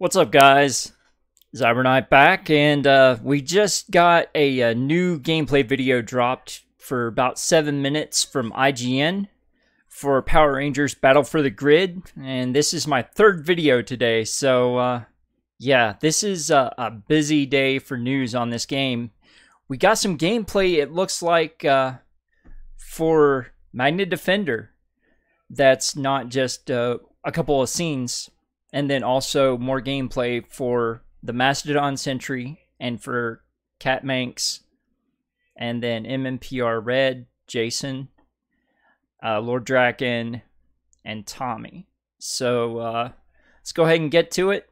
What's up, guys? Zyber Knight back, and we just got a new gameplay video dropped for about 7 minutes from IGN for Power Rangers Battle for the Grid, and this is my third video today, so yeah, this is a busy day for news on this game. We got some gameplay, it looks like, for Magna Defender. That's not just a couple of scenes. And then also more gameplay for the Mastodon Sentry and for Cat Manx. And then MMPR Red, Jason, Lord Drakkon, and Tommy. So let's go ahead and get to it.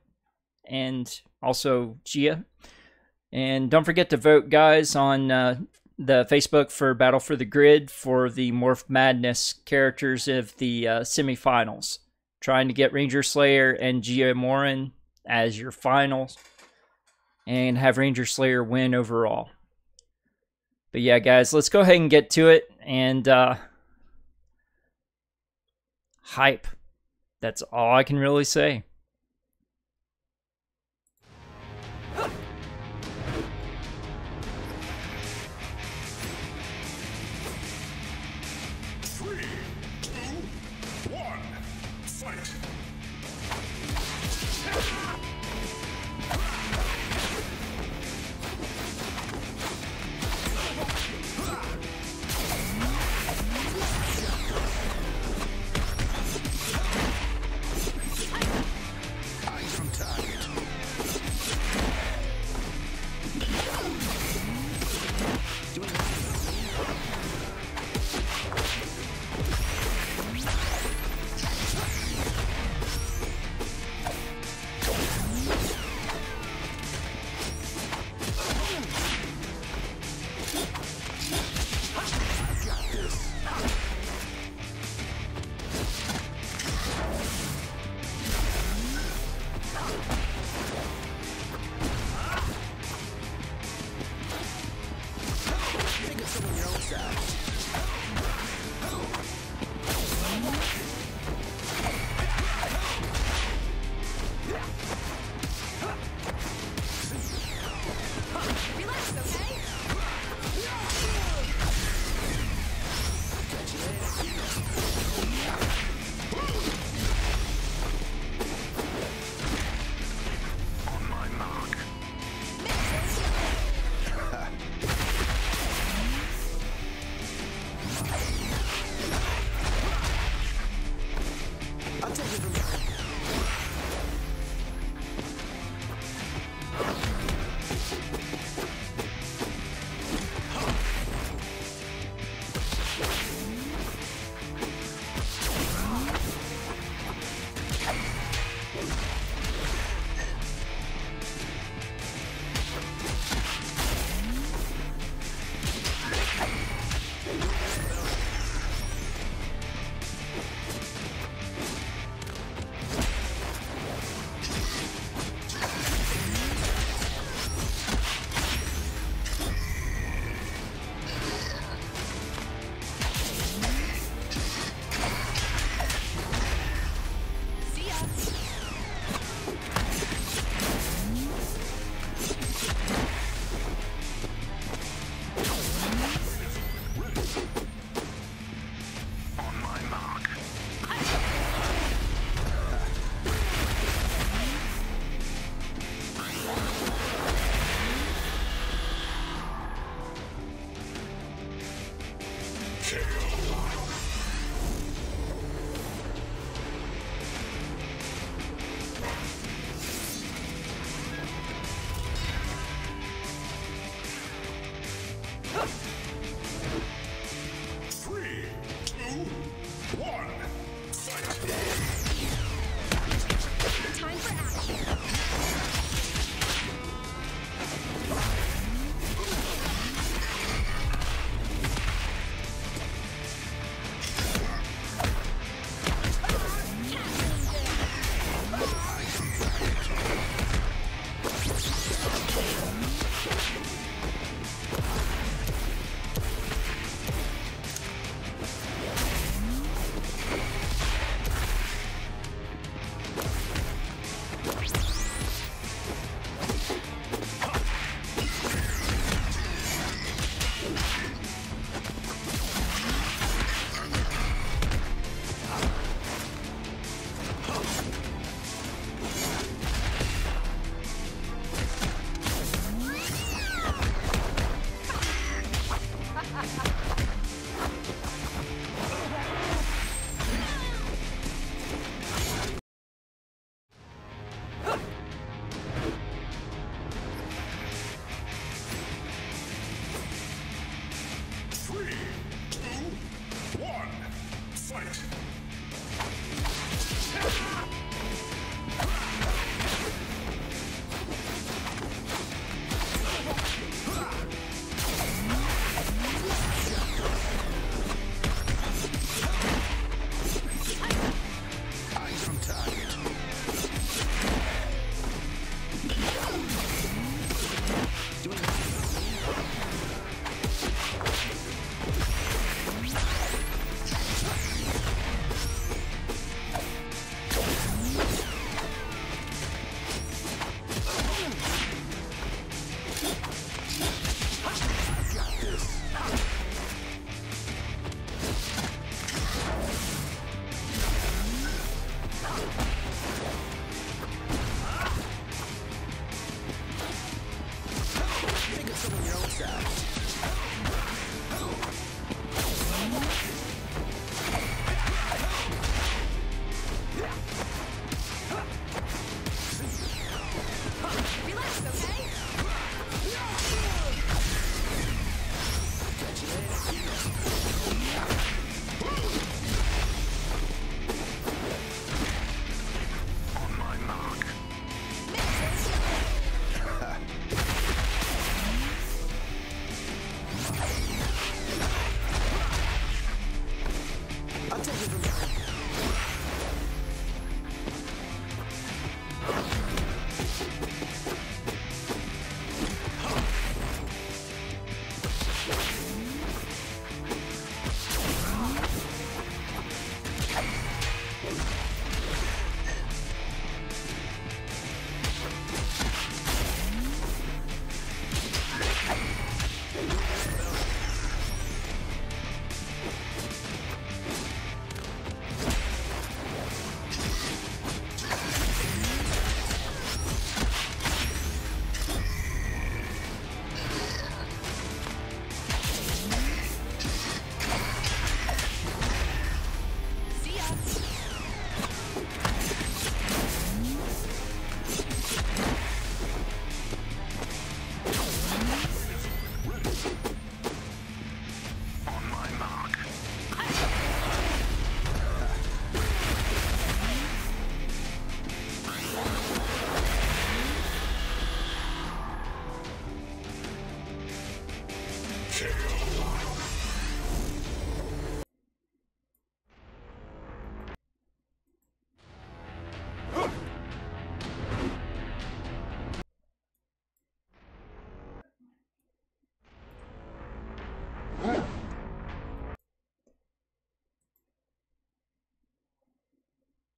And also Gia. And don't forget to vote, guys, on the Facebook for Battle for the Grid for the Morph Madness characters of the semifinals. Trying to get Ranger Slayer and Gia Morin as your finals and have Ranger Slayer win overall. But yeah, guys, let's go ahead and get to it. And hype. That's all I can really say.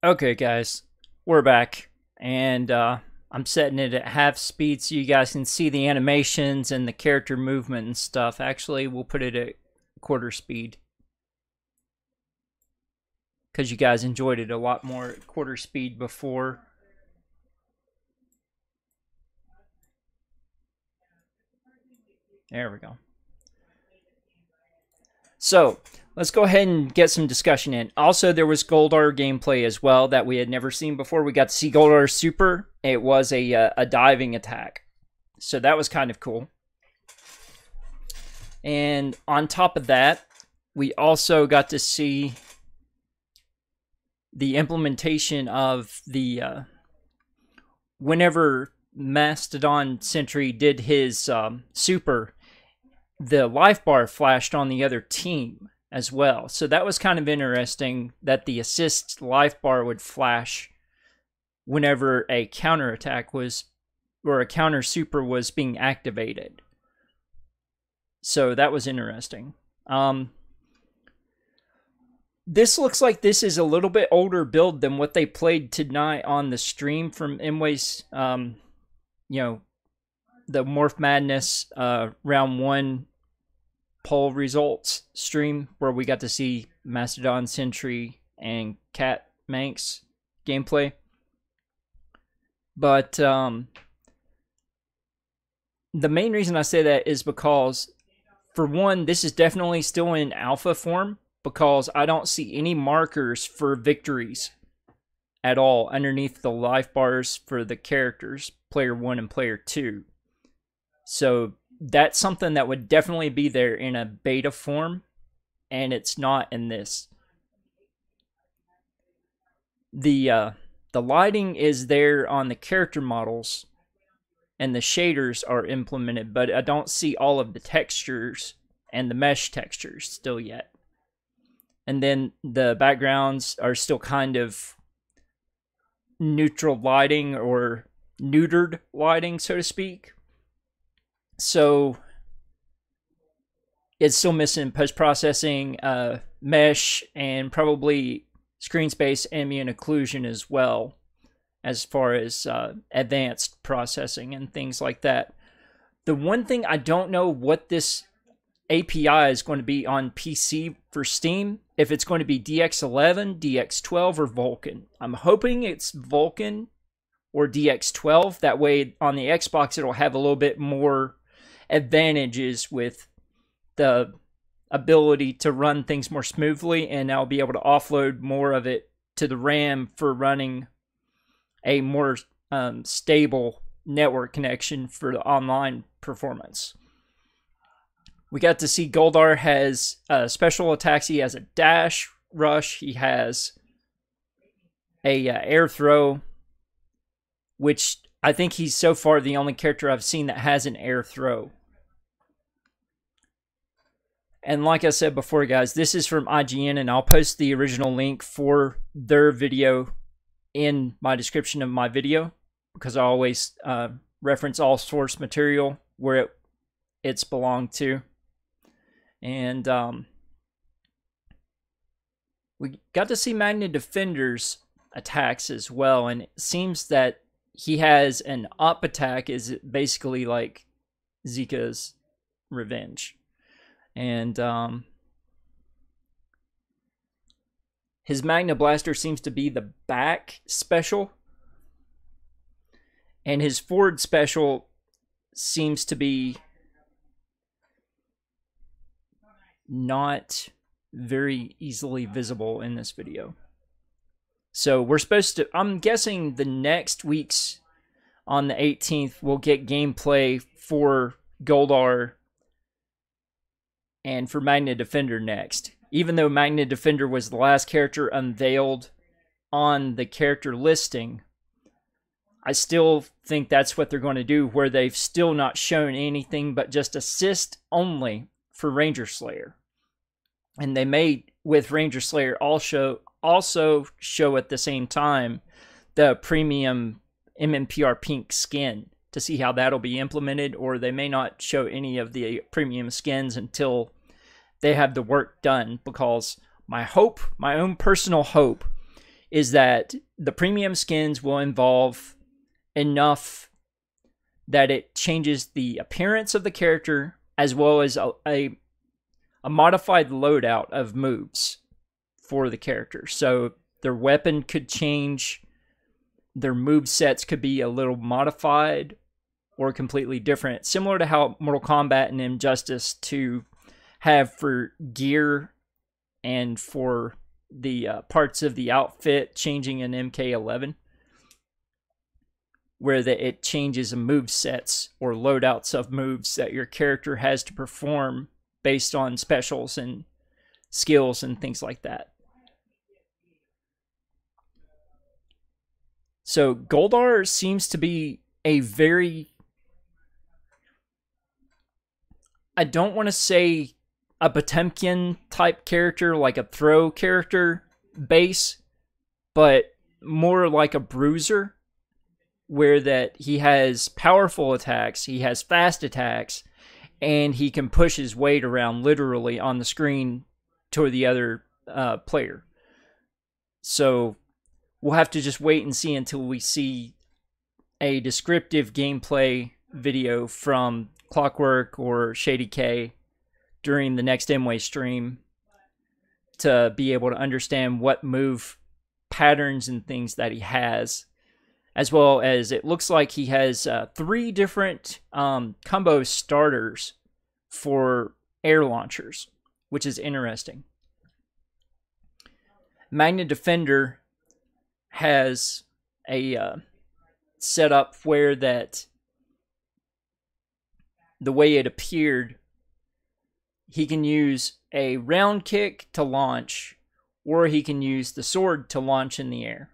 Okay guys, we're back, and I'm setting it at half speed so you guys can see the animations and the character movement and stuff. Actually, we'll put it at quarter speed, because you guys enjoyed it a lot more at quarter speed before. There we go. So, let's go ahead and get some discussion in. Also, there was Goldar gameplay as well that we had never seen before. We got to see Goldar Super. It was a diving attack. So that was kind of cool. And on top of that, we also got to see the implementation of the... whenever Mastodon Sentry did his Super, the life bar flashed on the other team as well. So that was kind of interesting that the assist life bar would flash whenever a counter attack was, or a counter super was being activated. So that was interesting. This looks like this is a little bit older build than what they played tonight on the stream from nWay's, you know, the Morph Madness round one poll results stream, where we got to see Mastodon Sentry and Cat Manx gameplay. But the main reason I say that is because, for one, this is definitely still in alpha form, because I don't see any markers for victories at all underneath the life bars for the characters, player one and player two. So that's something that would definitely be there in a beta form, and it's not in this. The lighting is there on the character models, and the shaders are implemented, but I don't see all of the textures and the mesh textures still yet. And then the backgrounds are still kind of neutral lighting, or neutered lighting, so to speak. So it's still missing post-processing, mesh, and probably screen space, ambient occlusion as well, as far as advanced processing and things like that. The one thing I don't know what this API is going to be on PC for Steam, if it's going to be DX11, DX12, or Vulkan. I'm hoping it's Vulkan or DX12. That way on the Xbox it'll have a little bit more advantages with the ability to run things more smoothly, and I'll be able to offload more of it to the RAM for running a more stable network connection for the online performance. We got to see Goldar has special attacks. He has a dash rush, he has a air throw, which I think he's so far the only character I've seen that has an air throw. And like I said before, guys, this is from IGN, and I'll post the original link for their video in my description of my video, because I always reference all source material where it's belonged to. And we got to see Magna Defender's attacks as well, and it seems that he has an up attack, is basically like Zika's Revenge. And his Magna Blaster seems to be the back special, and his forward special seems to be not very easily visible in this video. So we're supposed to, I'm guessing the next week's, on the 18th, we'll get gameplay for Goldar and for Magna Defender next. Even though Magna Defender was the last character unveiled on the character listing, I still think that's what they're going to do, where they've still not shown anything but just assist only for Ranger Slayer. And they may, with Ranger Slayer, also show at the same time the premium MMPR pink skin, to see how that'll be implemented. Or they may not show any of the premium skins until they have the work done, because my hope, my own personal hope, is that the premium skins will involve enough that it changes the appearance of the character as well as a modified loadout of moves for the character. So their weapon could change, their move sets could be a little modified or completely different, similar to how Mortal Kombat and Injustice 2 have for gear and for the parts of the outfit changing in MK11, where it changes the move sets or loadouts of moves that your character has to perform based on specials and skills and things like that. So Goldar seems to be a very, I don't want to say a Potemkin type character, like a throw character base, but more like a bruiser, where that he has powerful attacks, he has fast attacks, and he can push his weight around literally on the screen toward the other player. So we'll have to just wait and see until we see a descriptive gameplay video from Clockwork or Shady K during the next nWay stream to be able to understand what move patterns and things that he has. As well as it looks like he has 3 different combo starters for air launchers, which is interesting. Magna Defender has a setup where that the way it appeared, he can use a round kick to launch, or he can use the sword to launch in the air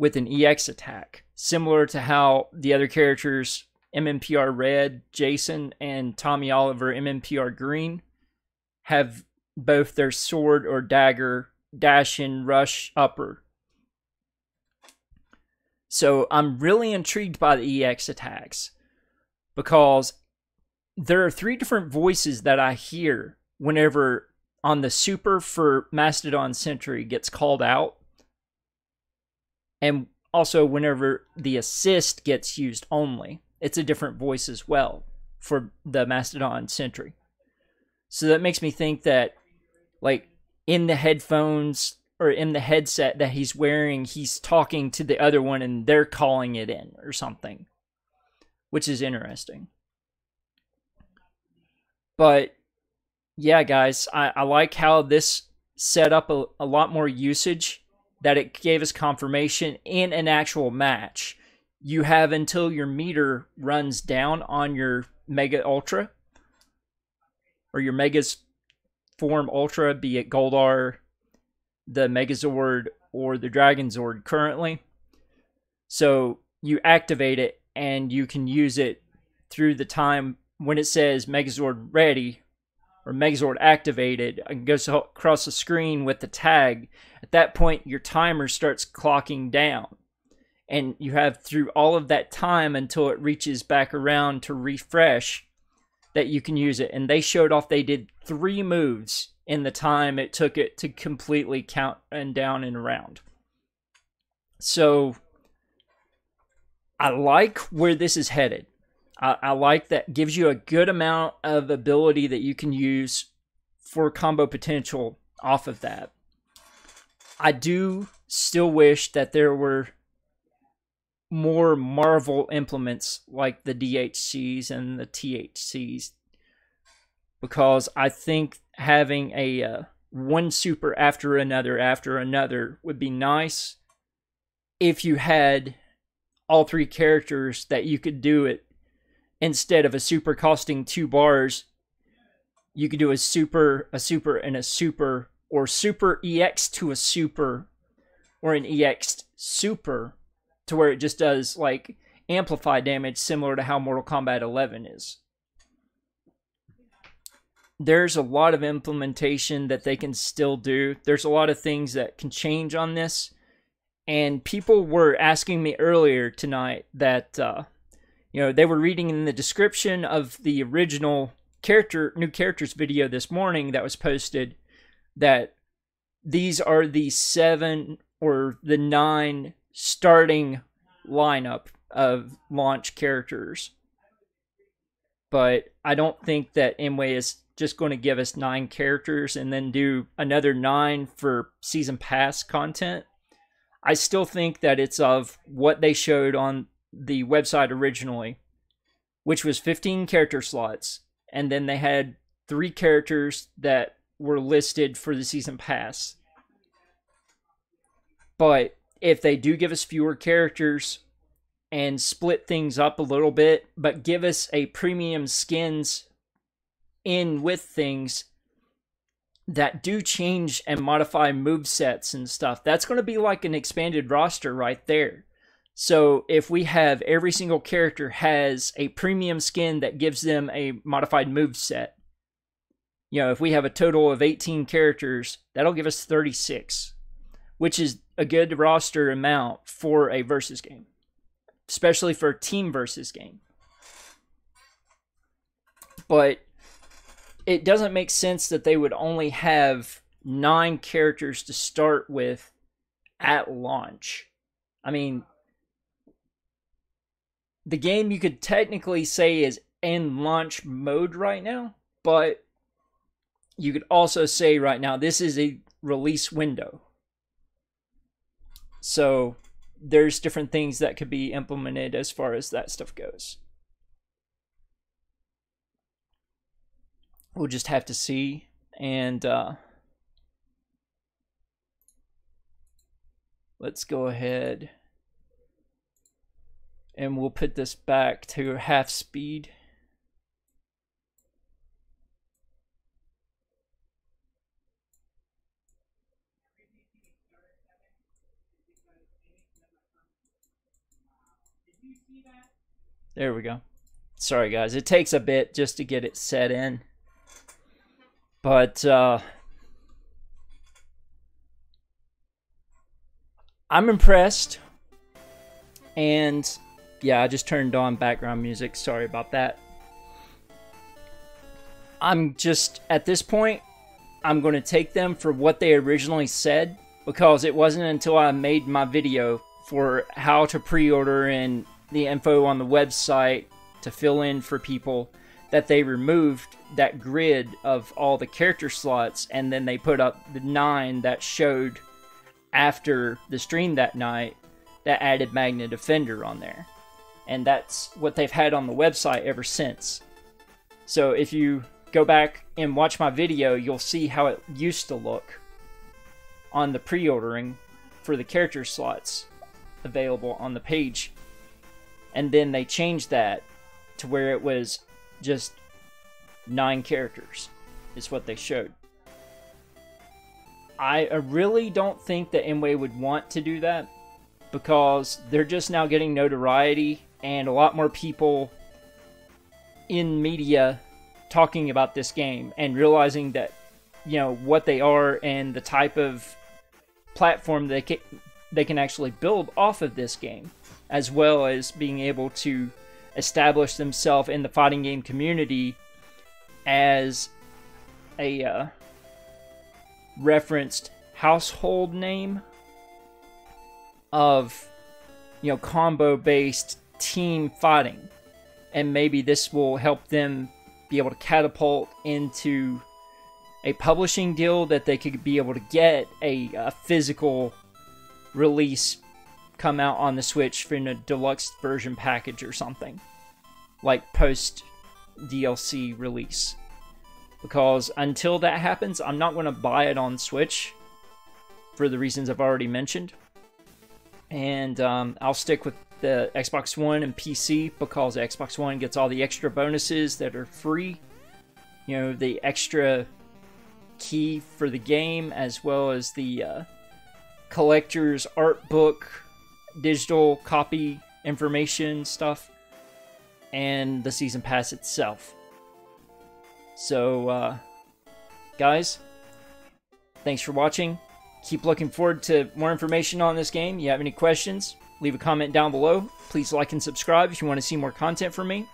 with an EX attack, similar to how the other characters, MMPR Red, Jason, and Tommy Oliver, MMPR Green, have both their sword or dagger, dash and rush upper. So I'm really intrigued by the EX attacks, because there are 3 different voices that I hear whenever on the super for Mastodon Sentry gets called out, and also whenever the assist gets used only. It's a different voice as well for the Mastodon Sentry. So that makes me think that, like, in the headphones or in the headset that he's wearing, he's talking to the other one and they're calling it in or something, which is interesting. But yeah, guys, I like how this set up a lot more usage, that it gave us confirmation in an actual match. You have until your meter runs down on your Mega Ultra, or your Mega's form Ultra, be it Goldar, the Megazord, or the Dragonzord currently. So you activate it, and you can use it through the time when it says Megazord ready, or Megazord activated, and goes across the screen with the tag. At that point, your timer starts clocking down, and you have through all of that time until it reaches back around to refresh that you can use it. And they showed off they did 3 moves in the time it took it to completely count and down and around. So I like where this is headed. I like that gives you a good amount of ability that you can use for combo potential off of that. I do still wish that there were more Marvel implements like the DHCs and the THCs, because I think having a one super after another would be nice if you had all 3 characters that you could do it. Instead of a super costing 2 bars, you could do a super, and a super, or super EX to a super, or an EX super, to where it just does, like, amplify damage similar to how Mortal Kombat 11 is. There's a lot of implementation that they can still do. There's a lot of things that can change on this. And people were asking me earlier tonight that, you know, they were reading in the description of the original new characters video this morning that was posted that these are the 7 or the 9 starting lineup of launch characters. But I don't think that nWay is just going to give us 9 characters and then do another 9 for season pass content. I still think that it's of what they showed on the website originally, which was 15 character slots, and then they had 3 characters that were listed for the season pass. But if they do give us fewer characters and split things up a little bit, but give us a premium skins in with things that do change and modify movesets and stuff, that's going to be like an expanded roster right there. So if we have every single character has a premium skin that gives them a modified moveset, you know, if we have a total of 18 characters, that'll give us 36, which is a good roster amount for a versus game, especially for a team versus game. But it doesn't make sense that they would only have 9 characters to start with at launch. I mean, the game you could technically say is in launch mode right now, but you could also say right now this is a release window. So there's different things that could be implemented as far as that stuff goes. We'll just have to see. And let's go ahead and we'll put this back to half speed. There we go. Sorry guys, it takes a bit just to get it set in. But I'm impressed. And yeah, I just turned on background music. Sorry about that. I'm just, at this point, I'm going to take them for what they originally said, because it wasn't until I made my video for how to pre-order and the info on the website to fill in for people that they removed that grid of all the character slots, and then they put up the 9 that showed after the stream that night that added Magna Defender on there. And that's what they've had on the website ever since. So if you go back and watch my video, you'll see how it used to look on the pre-ordering for the character slots available on the page. And then they changed that to where it was just 9 characters is what they showed. I really don't think that nWay would want to do that, because they're just now getting notoriety and a lot more people in media talking about this game and realizing that, you know, what they are and the type of platform they can actually build off of this game, as well as being able to establish themselves in the fighting game community as a referenced household name of, you know, combo-based team fighting. And maybe this will help them be able to catapult into a publishing deal that they could be able to get a physical release come out on the Switch for a deluxe version package or something, like post DLC release. Because until that happens, I'm not going to buy it on Switch for the reasons I've already mentioned. And I'll stick with the Xbox One and PC, because the Xbox One gets all the extra bonuses that are free, you know, the extra key for the game, as well as the collector's art book, digital copy information stuff, and the season pass itself. So guys, thanks for watching. Keep looking forward to more information on this game. You have any questions, leave a comment down below. Please like and subscribe if you want to see more content from me,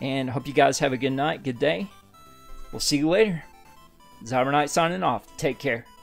and hope you guys have a good night, good day. We'll see you later. Zyber Knight signing off. Take care.